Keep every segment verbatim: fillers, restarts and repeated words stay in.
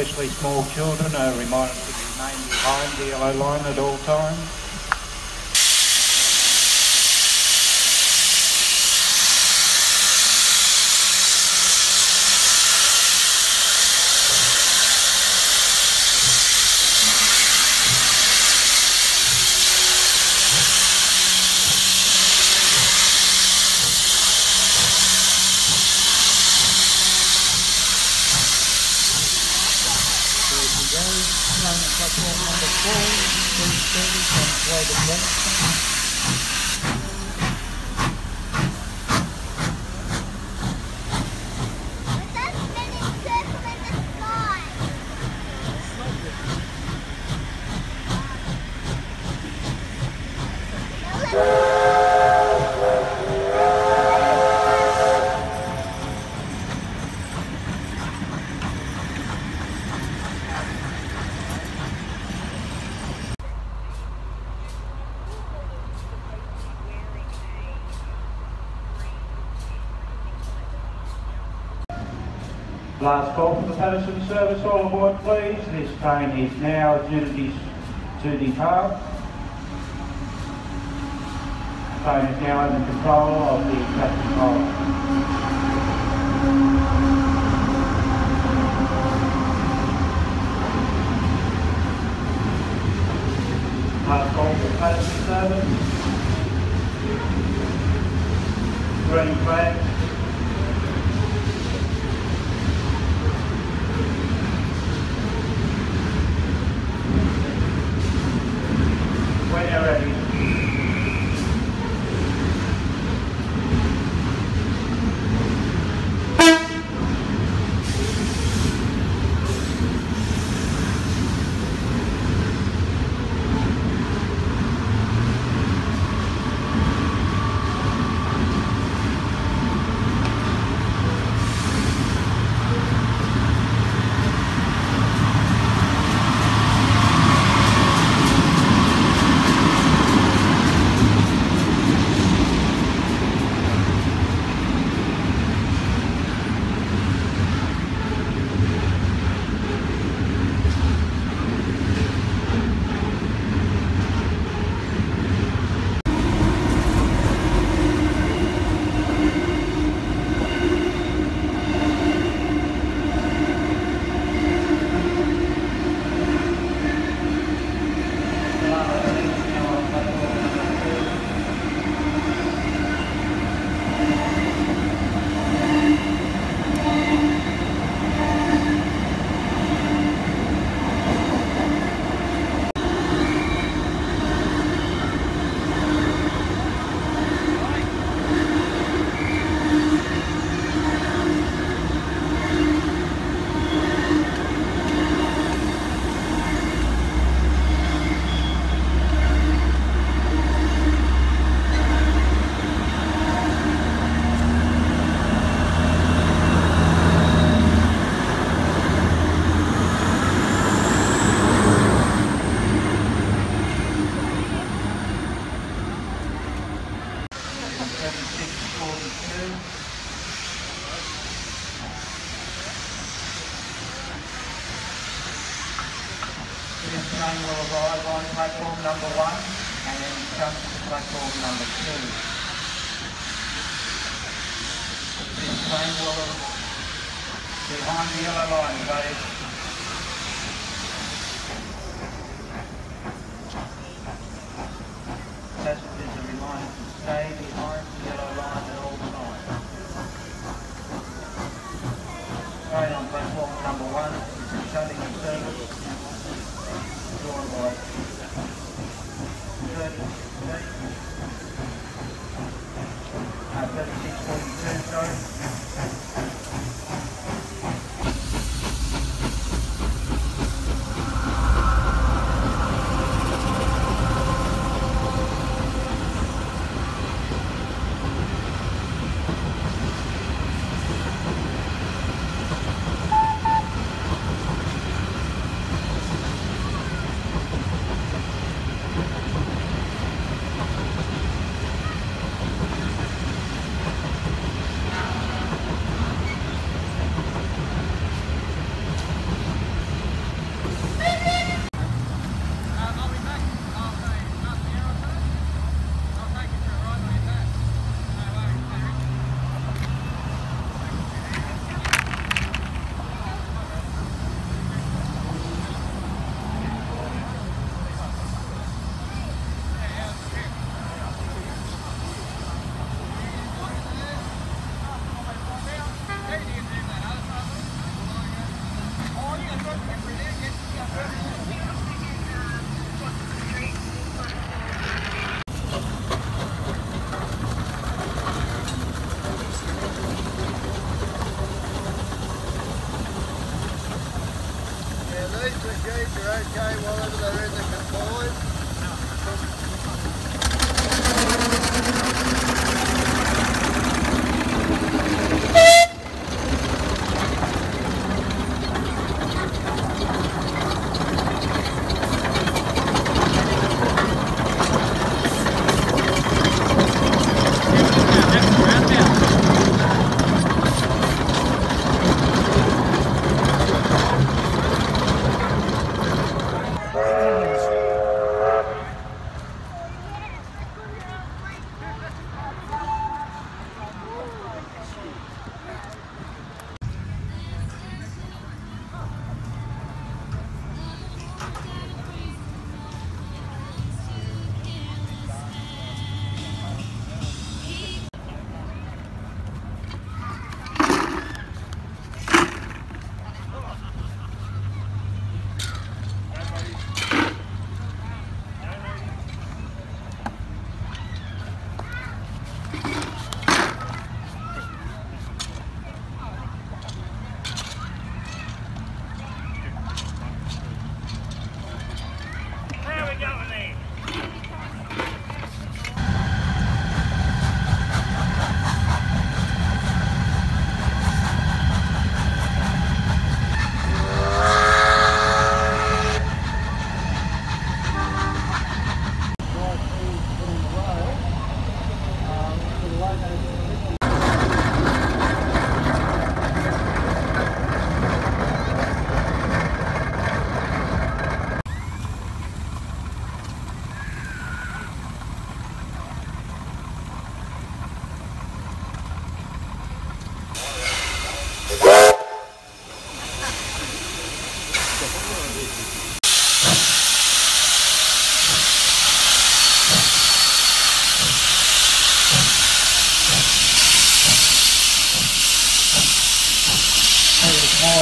especially small children, are reminded to remain behind the yellow line at all times. Platform number four, please stand and play the ball. Last call for the Patterson service, all aboard please. This train is now admitted to depart. The train is now under control of the Captain Hall. Last call for the Patterson service. Green flag. This train will arrive on platform number one and then jump to platform number two. This train will arrive behind the yellow line, guys. Passengers are reminded to stay behind the yellow line at all times. Train on platform number one is shutting the service.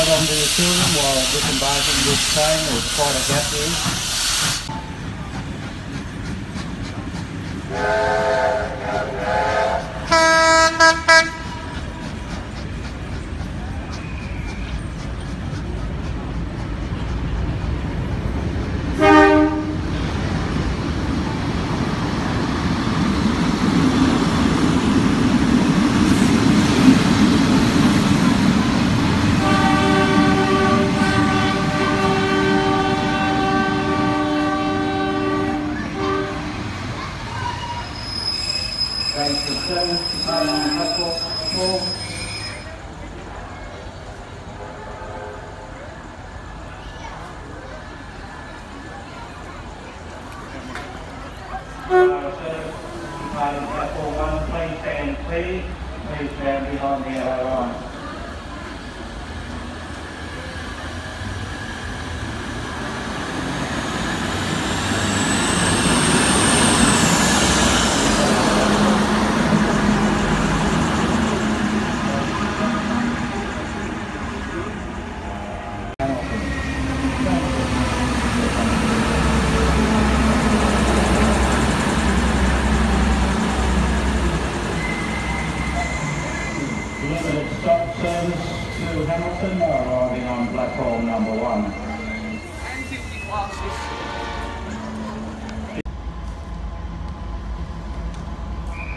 Under the children while disembarking this train or quite a gap there.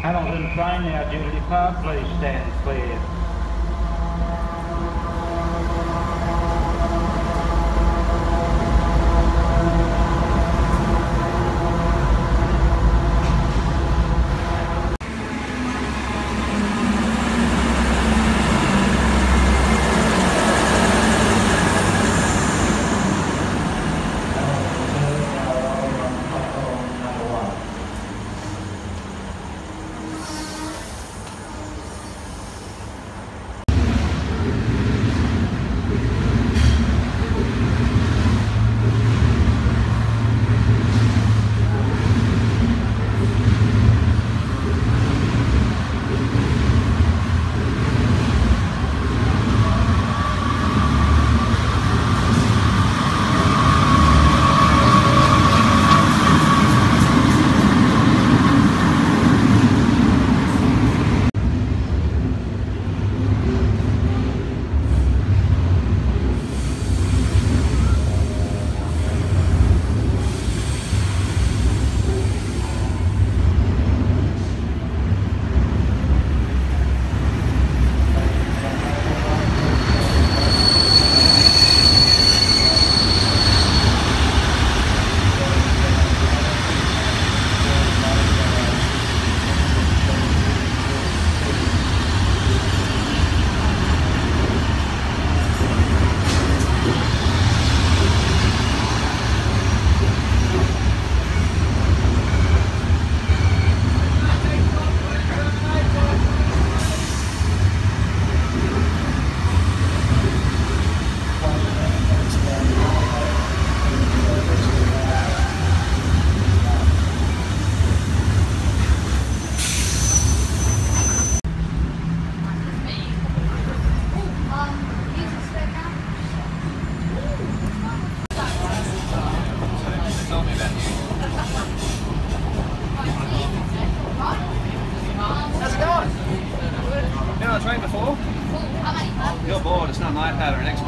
Hamilton train now due to depart, please stand clear.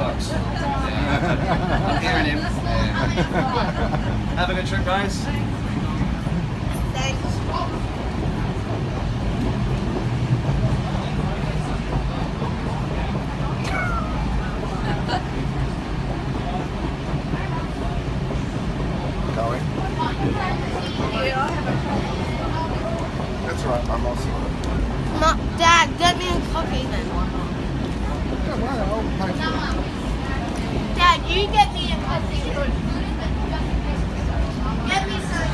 bucks. Yeah, I'm hearing him. Yeah. Have a good trip, guys. Thanks. That's right, I'm also. Mom, Dad, get me a coffee then. Yeah, well, I'll Dad, you get me a coffee. Get me some.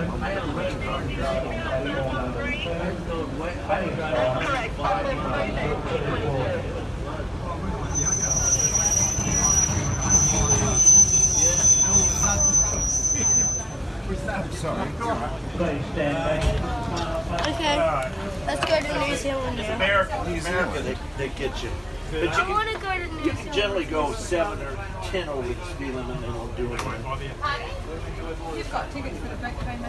Okay, let's go to New Zealand now. It's America, New Zealand that, that gets you. But you I can, want to go to New You Zealand. Can generally go seven or ten over the speed limit and they won't do it. You've got tickets for the back payment.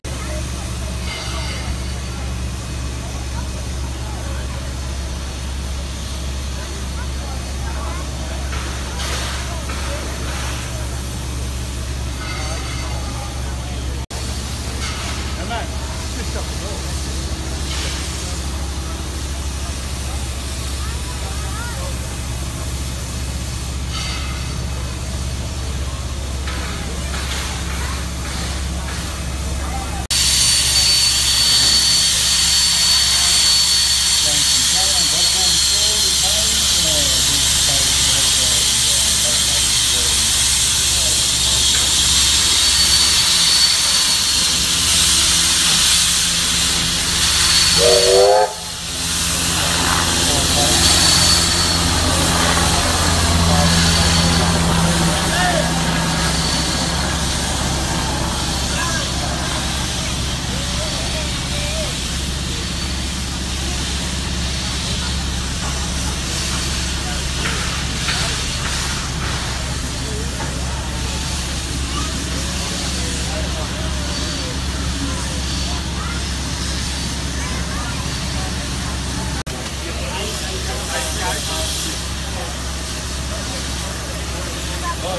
Well,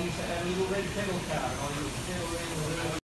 you said, I mean, you already pedal car, or you pedal in the